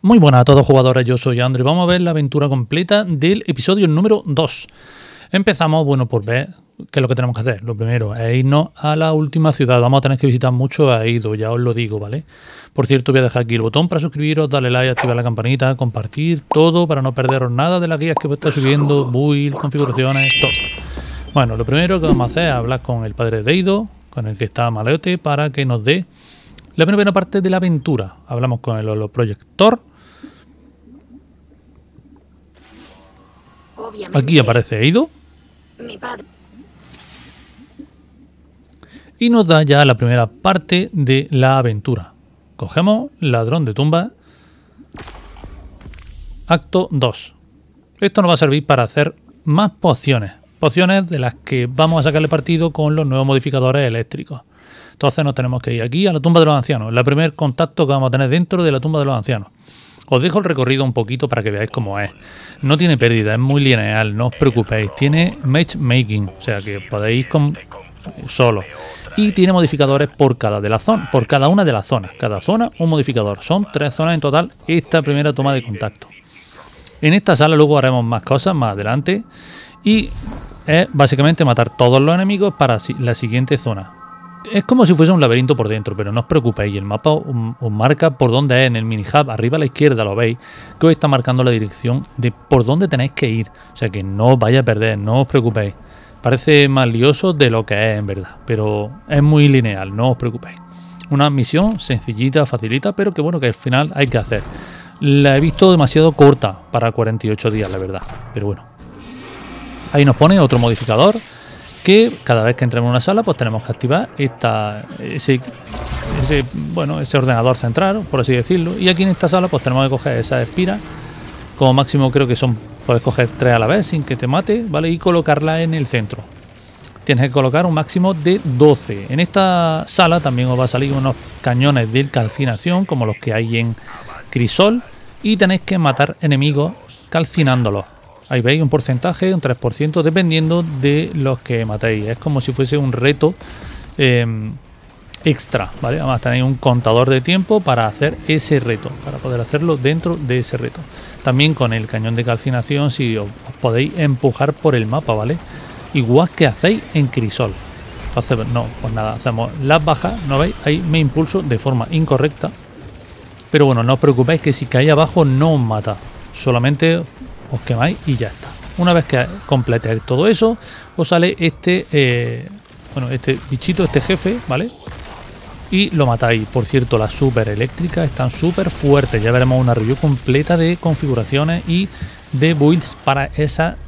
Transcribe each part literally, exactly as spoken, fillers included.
Muy buenas a todos jugadores, yo soy André. Vamos a ver la aventura completa del episodio número dos. Empezamos, bueno, por ver qué es lo que tenemos que hacer. Lo primero es irnos a la última ciudad. Vamos a tener que visitar mucho a Eido, ya os lo digo, ¿vale? Por cierto, voy a dejar aquí el botón para suscribiros, darle like, activar la campanita, compartir todo para no perderos nada de las guías que estoy subiendo, build, configuraciones, todo. Bueno, lo primero que vamos a hacer es hablar con el padre de Eido, con el que está Malote, para que nos dé la primera parte de la aventura. Hablamos con el Holo Proyector. Obviamente, aquí aparece Eido. Mi padre. Y nos da ya la primera parte de la aventura. Cogemos Ladrón de Tumba. Acto dos. Esto nos va a servir para hacer más pociones. Pociones de las que vamos a sacarle partido con los nuevos modificadores eléctricos. Entonces nos tenemos que ir aquí a la tumba de los ancianos. El primer contacto que vamos a tener dentro de la tumba de los ancianos. Os dejo el recorrido un poquito para que veáis cómo es. No tiene pérdida, es muy lineal, no os preocupéis. Tiene matchmaking, o sea que podéis ir con solo. Y tiene modificadores por cada, de la zona, por cada una de las zonas. Cada zona un modificador. Son tres zonas en total esta primera toma de contacto. En esta sala luego haremos más cosas más adelante. Y es básicamente matar todos los enemigos para la siguiente zona. Es como si fuese un laberinto por dentro, pero no os preocupéis, el mapa os marca por dónde es, en el minihub, arriba a la izquierda lo veis, que os está marcando la dirección de por dónde tenéis que ir, o sea que no os vaya a perder, no os preocupéis. Parece más lioso de lo que es en verdad, pero es muy lineal, no os preocupéis. Una misión sencillita, facilita, pero que bueno, que al final hay que hacer. La he visto demasiado corta para cuarenta y ocho días, la verdad, pero bueno. Ahí nos pone otro modificador, que cada vez que entremos en una sala pues tenemos que activar esta, ese, ese, bueno, ese ordenador central, por así decirlo. Y aquí en esta sala pues tenemos que coger esas espiras, como máximo creo que son, puedes coger tres a la vez sin que te mate, ¿vale? Y colocarla en el centro. Tienes que colocar un máximo de doce. En esta sala también os va a salir unos cañones de calcinación, como los que hay en Crisol, y tenéis que matar enemigos calcinándolos. Ahí veis un porcentaje, un tres por ciento, dependiendo de los que matéis. Es como si fuese un reto eh, extra, ¿vale? Además tenéis un contador de tiempo para hacer ese reto, para poder hacerlo dentro de ese reto. También con el cañón de calcinación, si os, os podéis empujar por el mapa, ¿vale? Igual que hacéis en Crisol. Entonces, no, pues nada, hacemos las bajas, ¿no veis? Ahí me impulso de forma incorrecta. Pero bueno, no os preocupéis que si cae abajo no os mata, solamente os quemáis y ya está. Una vez que completéis todo eso, os sale este eh, bueno, este bichito, este jefe, ¿vale? Y lo matáis. Por cierto, las super eléctricas están súper fuertes. Ya veremos una review completa de configuraciones y de builds para esa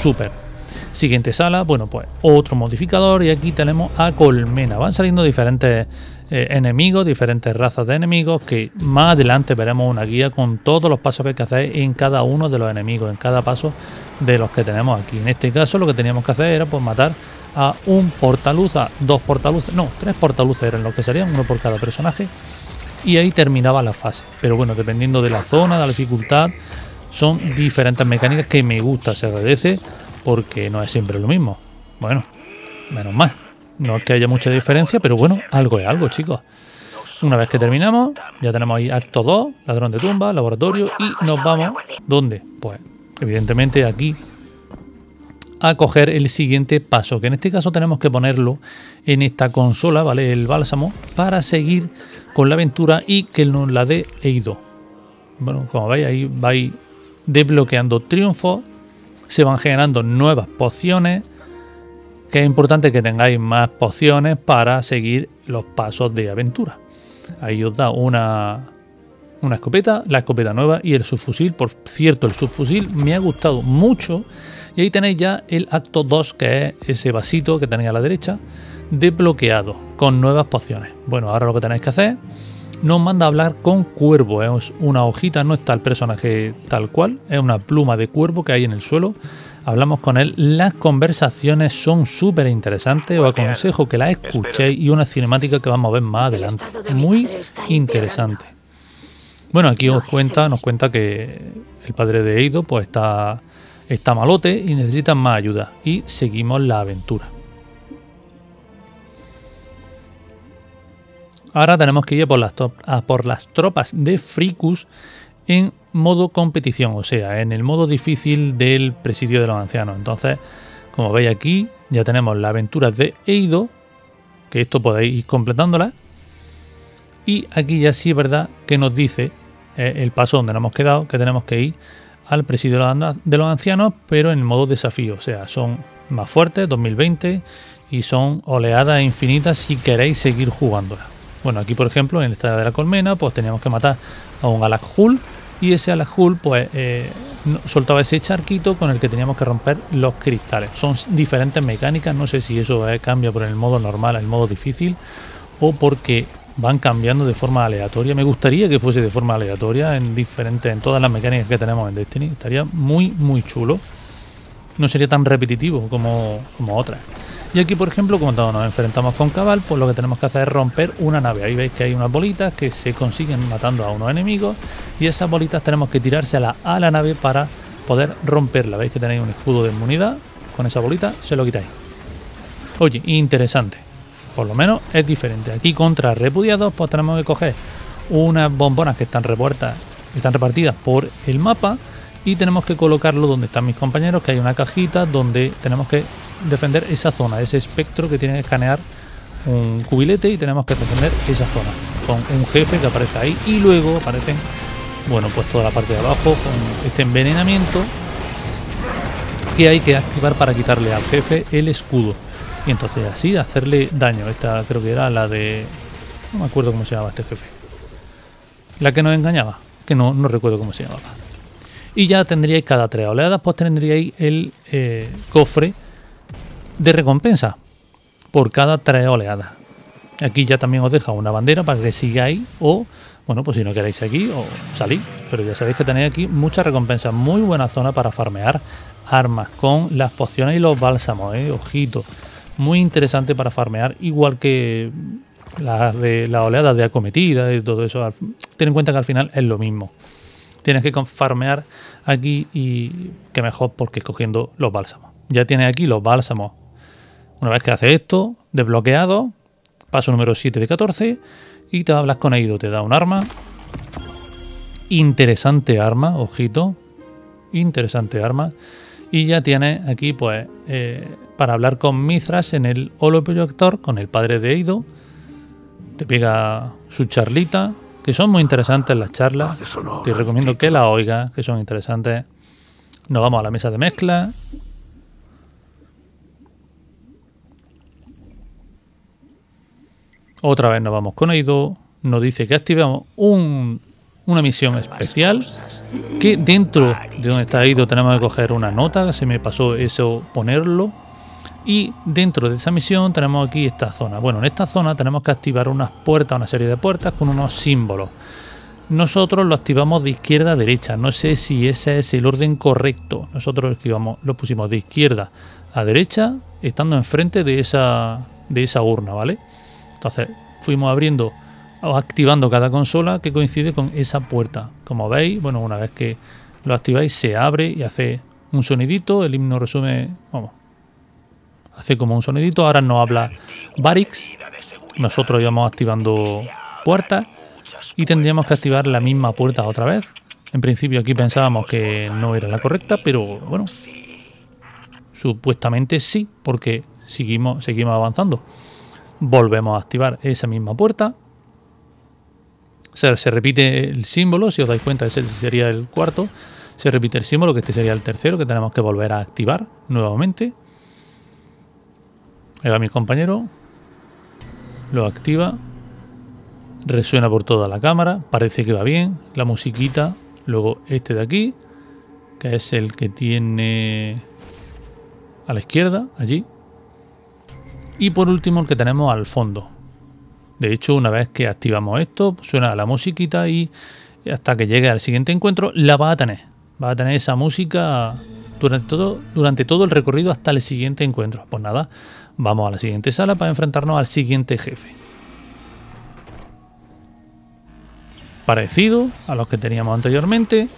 super. Siguiente sala, bueno, pues otro modificador. Y aquí tenemos a Colmena. Van saliendo diferentes eh, enemigos, diferentes razas de enemigos, que más adelante veremos una guía con todos los pasos que hay que hacer en cada uno de los enemigos, en cada paso de los que tenemos aquí. En este caso lo que teníamos que hacer era pues matar a un portaluz, a dos portaluces, no, tres portaluces eran los que serían, uno por cada personaje, y ahí terminaba la fase. Pero bueno, dependiendo de la zona, de la dificultad, son diferentes mecánicas que me gusta, se agradece, porque no es siempre lo mismo. Bueno, menos mal. No es que haya mucha diferencia, pero bueno, algo es algo, chicos. Una vez que terminamos, ya tenemos ahí acto dos, Ladrón de Tumba, laboratorio, y nos vamos, ¿dónde? Pues, evidentemente aquí, a coger el siguiente paso, que en este caso tenemos que ponerlo en esta consola, ¿vale? El bálsamo, para seguir con la aventura y que nos la dé Eido. Bueno, como veis, ahí vais desbloqueando triunfos, se van generando nuevas pociones, que es importante que tengáis más pociones para seguir los pasos de aventura. Ahí os da una, una escopeta, la escopeta nueva y el subfusil. Por cierto, el subfusil me ha gustado mucho. Y ahí tenéis ya el acto dos, que es ese vasito que tenéis a la derecha, desbloqueado con nuevas pociones. Bueno, ahora lo que tenéis que hacer, nos manda a hablar con cuervo, es una hojita, no está el personaje tal cual, es una pluma de cuervo que hay en el suelo. Hablamos con él, las conversaciones son súper interesantes, os aconsejo que las escuchéis, y una cinemática que vamos a ver más adelante, muy interesante. Bueno, aquí os cuenta, nos cuenta que el padre de Eido pues está, está malote y necesitan más ayuda, y seguimos la aventura. Ahora tenemos que ir por las, a por las tropas de Frikus en modo competición, o sea, en el modo difícil del presidio de los ancianos. Entonces, como veis aquí, ya tenemos las aventuras de Eido, que esto podéis ir completándolas. Y aquí ya sí es verdad que nos dice eh, el paso donde nos hemos quedado, que tenemos que ir al presidio de los ancianos, pero en modo desafío, o sea, son más fuertes, dos mil veinte, y son oleadas infinitas si queréis seguir jugándolas. Bueno, aquí por ejemplo, en el estadio de la Colmena, pues teníamos que matar a un Galak-Hul, y ese Galak-Hul pues eh, soltaba ese charquito con el que teníamos que romper los cristales. Son diferentes mecánicas, no sé si eso eh, cambia por el modo normal al modo difícil, o porque van cambiando de forma aleatoria. Me gustaría que fuese de forma aleatoria en diferentes, en todas las mecánicas que tenemos en Destiny. Estaría muy muy chulo, no sería tan repetitivo como, como otras. Y aquí por ejemplo, cuando nos enfrentamos con Cabal, pues lo que tenemos que hacer es romper una nave. Ahí veis que hay unas bolitas que se consiguen matando a unos enemigos, y esas bolitas tenemos que tirárselas a la nave para poder romperla. Veis que tenéis un escudo de inmunidad, con esa bolita se lo quitáis. Oye, interesante, por lo menos es diferente. Aquí contra repudiados pues tenemos que coger unas bombonas que están repuertas, que están repartidas por el mapa, y tenemos que colocarlo donde están mis compañeros, que hay una cajita donde tenemos que defender esa zona, ese espectro que tiene que escanear un cubilete, y tenemos que defender esa zona con un jefe que aparece ahí. Y luego aparecen, bueno, pues toda la parte de abajo con este envenenamiento que hay que activar para quitarle al jefe el escudo, y entonces así hacerle daño. Esta creo que era la de... no me acuerdo cómo se llamaba este jefe, la que nos engañaba, que no, no recuerdo cómo se llamaba. Y ya tendríais cada tres oleadas, pues tendríais el eh, cofre de recompensa por cada tres oleadas. Aquí ya también os deja una bandera para que sigáis, o bueno, pues si no queréis aquí o salís, pero ya sabéis que tenéis aquí muchas recompensas. Muy buena zona para farmear armas con las pociones y los bálsamos, eh, ojito, muy interesante para farmear, igual que las de las oleadas de acometida y todo eso. Ten en cuenta que al final es lo mismo, tienes que farmear aquí, y que mejor porque escogiendo los bálsamos. Ya tienes aquí los bálsamos. Una vez que haces esto, desbloqueado, paso número siete de catorce, y te hablas con Eido, te da un arma. Interesante arma, ojito. Interesante arma. Y ya tienes aquí, pues, eh, para hablar con Mithras en el Holo Proyector, con el padre de Eido. Te pega su charlita, que son muy interesantes las charlas. Te recomiendo que las oigas, que son interesantes. Nos vamos a la mesa de mezcla. Otra vez nos vamos con Eido. Nos dice que activamos un, una misión especial, que dentro de donde está Eido tenemos que coger una nota. Se me pasó eso ponerlo. Y dentro de esa misión tenemos aquí esta zona. Bueno, en esta zona tenemos que activar unas puertas, una serie de puertas con unos símbolos. Nosotros lo activamos de izquierda a derecha. No sé si ese es el orden correcto. Nosotros lo pusimos de izquierda a derecha, estando enfrente de esa, de esa urna, ¿vale? Entonces fuimos abriendo o activando cada consola que coincide con esa puerta. Como veis, bueno, una vez que lo activáis se abre y hace un sonidito. El himno resume, vamos, hace como un sonidito. Ahora nos habla Variks. Nosotros íbamos activando puertas y tendríamos que activar la misma puerta otra vez. En principio aquí pensábamos que no era la correcta, pero bueno, supuestamente sí, porque seguimos, seguimos avanzando. Volvemos a activar esa misma puerta. Se, se repite el símbolo, si os dais cuenta ese sería el cuarto. Se repite el símbolo, que este sería el tercero, que tenemos que volver a activar nuevamente. Ahí va mi compañero, lo activa, resuena por toda la cámara, parece que va bien, la musiquita. Luego este de aquí, que es el que tiene a la izquierda, allí. Y por último el que tenemos al fondo. De hecho, una vez que activamos esto, suena la musiquita, y hasta que llegue al siguiente encuentro la va a tener. Va a tener esa música durante todo, durante todo el recorrido hasta el siguiente encuentro. Pues nada, vamos a la siguiente sala para enfrentarnos al siguiente jefe. Parecido a los que teníamos anteriormente.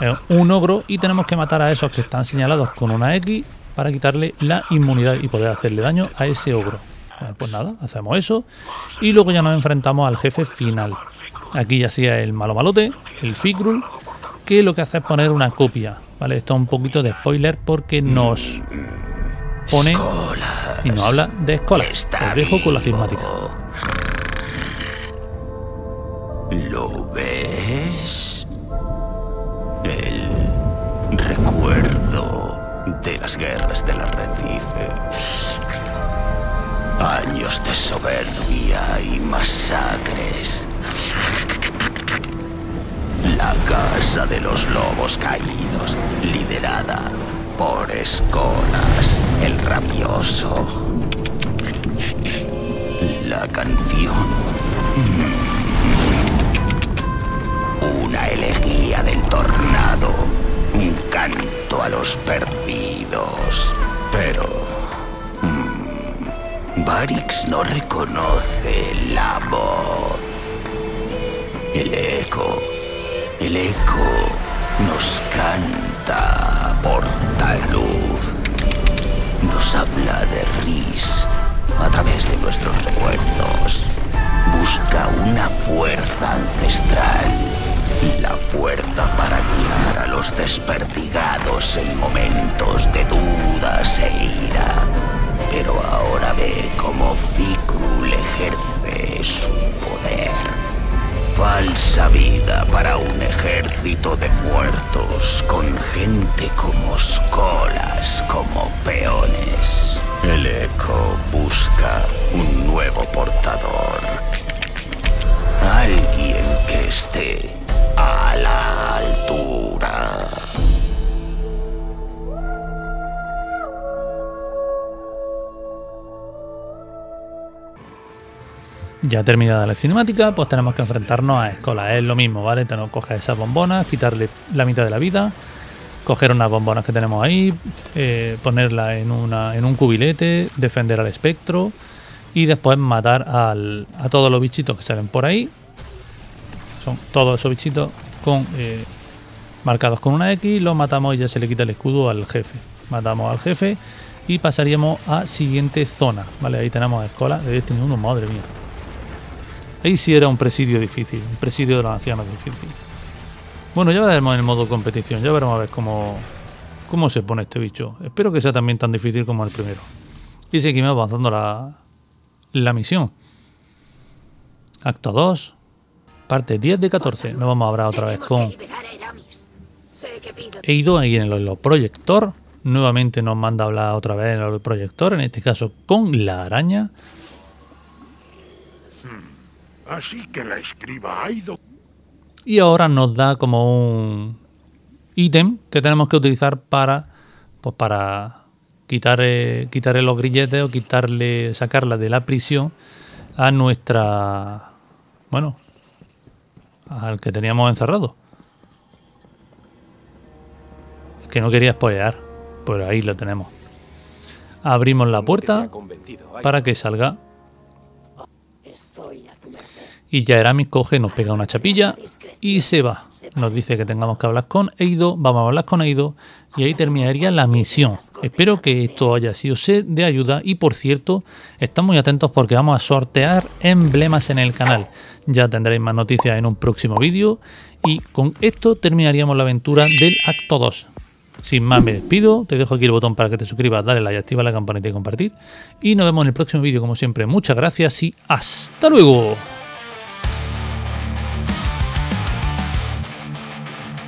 Es un ogro y tenemos que matar a esos que están señalados con una X, para quitarle la inmunidad y poder hacerle daño a ese ogro. Bueno, pues nada, hacemos eso y luego ya nos enfrentamos al jefe final. Aquí ya sea el malo malote, el Fikrul, que lo que hace es poner una copia, ¿vale? Esto es un poquito de spoiler porque nos pone y nos habla de Escolas. Os dejo con la cinemática. ¿Lo ves? El recuerdo de las guerras del arrecife. Años de soberbia y masacres. La casa de los lobos caídos, liderada por Escolas, el rabioso. La canción. Una elegía del tornado, un canto a los perdidos. Pero... Mmm, Variks no reconoce la voz. El eco, el eco nos canta por taluz. Nos habla de Rhys a través de nuestros recuerdos. Busca una fuerza ancestral. La fuerza para guiar a los desperdigados en momentos de dudas e ira. Pero ahora ve cómo Fikrul ejerce su poder. Falsa vida para un ejército de muertos, con gente como Escolas, como peones. El eco busca un nuevo portador. Alguien que esté a la altura. Ya terminada la cinemática, pues tenemos que enfrentarnos a Escolas. Es lo mismo, ¿vale? Tenemos que coger esas bombonas, quitarle la mitad de la vida, coger unas bombonas que tenemos ahí, eh, ponerla en, una, en un cubilete, defender al espectro y después matar al, a todos los bichitos que salen por ahí. Son todos esos bichitos con, eh, marcados con una X, los matamos y ya se le quita el escudo al jefe. Matamos al jefe y pasaríamos a siguiente zona, ¿vale? Ahí tenemos a Escolas de este mundo, madre mía. Ahí sí era un presidio difícil, un presidio de los ancianos difícil. Bueno, ya veremos en el modo competición, ya veremos a ver cómo, cómo se pone este bicho. Espero que sea también tan difícil como el primero. Y seguimos avanzando la, la misión. Acto dos. Parte diez de catorce. Nos vamos a hablar otra vez con Eido ahí en el Holo Proyector. Nuevamente nos manda a hablar otra vez en el Holo Proyector, en este caso con la araña. Así que la escriba Eido. Y ahora nos da como un ítem que tenemos que utilizar para, pues para quitar, eh, quitarle los grilletes o quitarle, sacarla de la prisión a nuestra, bueno, al que teníamos encerrado. Es que no quería spoilear, pero ahí lo tenemos. Abrimos la puerta para que salga. Y ya Eramis coge, nos pega una chapilla y se va. Nos dice que tengamos que hablar con Eido. Vamos a hablar con Eido y ahí terminaría la misión. Espero que esto haya sido de ayuda y, por cierto, estad muy atentos porque vamos a sortear emblemas en el canal. Ya tendréis más noticias en un próximo vídeo y con esto terminaríamos la aventura del acto dos. Sin más me despido, te dejo aquí el botón para que te suscribas, dale like, activa la campanita y compartir. Y nos vemos en el próximo vídeo como siempre. Muchas gracias y hasta luego.